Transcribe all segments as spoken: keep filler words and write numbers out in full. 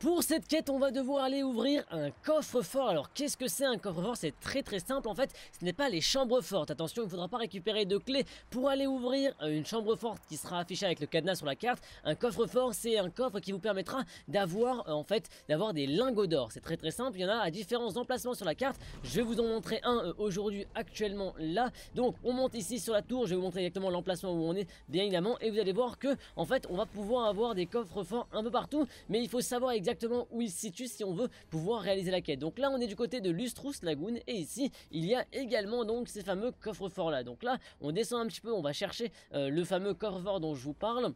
Pour cette quête, on va devoir aller ouvrir un coffre-fort. Alors, qu'est-ce que c'est un coffre-fort? C'est très très simple en fait. Ce n'est pas les chambres fortes. Attention, il ne faudra pas récupérer de clés pour aller ouvrir une chambre forte qui sera affichée avec le cadenas sur la carte. Un coffre-fort, c'est un coffre qui vous permettra d'avoir euh, en fait d'avoir des lingots d'or. C'est très très simple. Il y en a à différents emplacements sur la carte. Je vais vous en montrer un euh, aujourd'hui, actuellement là. Donc, on monte ici sur la tour. Je vais vous montrer exactement l'emplacement où on est, bien évidemment. Et vous allez voir que en fait, on va pouvoir avoir des coffres-forts un peu partout. Mais il faut savoir exactement exactement où il se situe si on veut pouvoir réaliser la quête. Donc là on est du côté de Lustrous Lagoon et ici il y a également donc ces fameux coffres-forts là. Donc là on descend un petit peu, on va chercher euh, le fameux coffre-fort dont je vous parle.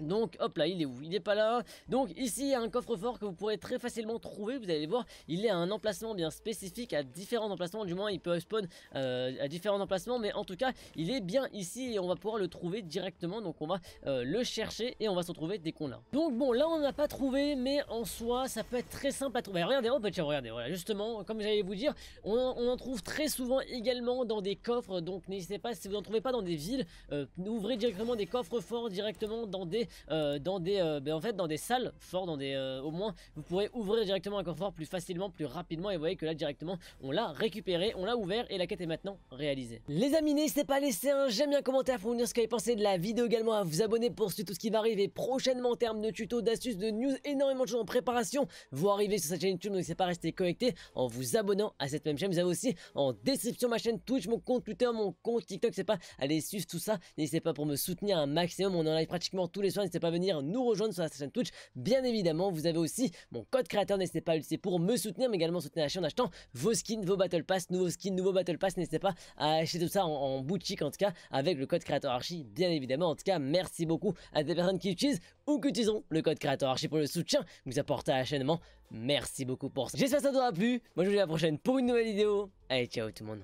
Donc hop là, il est où? Il n'est pas là. Donc ici il y a un coffre-fort que vous pourrez très facilement trouver. Vous allez voir, il est à un emplacement bien spécifique, à différents emplacements. Du moins il peut spawn euh, à différents emplacements, mais en tout cas il est bien ici et on va pouvoir le trouver directement. Donc on va euh, le chercher et on va se retrouver dès qu'on l'a. Donc bon, là on n'a pas trouvé, mais en soi ça peut être très simple à trouver. Alors, regardez, oh, bah, tiens, regardez, voilà, justement comme j'allais vous dire, on, on en trouve très souvent également dans des coffres. Donc n'hésitez pas, si vous n'en trouvez pas dans des villes, euh, ouvrez directement des coffres-forts directement dans des Euh, dans des euh, ben en fait dans des salles fortes, dans des euh, au moins vous pourrez ouvrir directement un coffre-fort plus facilement, plus rapidement. Et vous voyez que là directement on l'a récupéré, on l'a ouvert et la quête est maintenant réalisée. Les amis, n'hésitez pas à laisser un j'aime et un commentaire pour vous dire ce que vous avez pensé de la vidéo, également à vous abonner pour suivre tout ce qui va arriver prochainement en termes de tutos, d'astuces, de news, énormément de choses en préparation. Vous arrivez sur cette chaîne YouTube, donc n'hésitez pas à rester connecté en vous abonnant à cette même chaîne. Vous avez aussi en description ma chaîne Twitch, mon compte Twitter, mon compte TikTok, n'hésitez pas à aller suivre tout ça. N'hésitez pas pour me soutenir un maximum, on est en live pratiquement tous les soirs. N'hésitez pas à venir nous rejoindre sur la chaîne Twitch. Bien évidemment, vous avez aussi mon code créateur. N'hésitez pas à l'utiliser pour me soutenir, mais également soutenir la chaîne en achetant vos skins, vos battle pass, nouveaux skins, nouveaux battle pass. N'hésitez pas à acheter tout ça en, en boutique, en tout cas, avec le code créateur Archie, bien évidemment. En tout cas, merci beaucoup à des personnes qui utilisent ou qui utilisent le code créateur Archie pour le soutien que vous apportez à la chaîne. Merci beaucoup pour ça. J'espère que ça vous aura plu. Moi, je vous dis à la prochaine pour une nouvelle vidéo. Allez, ciao tout le monde.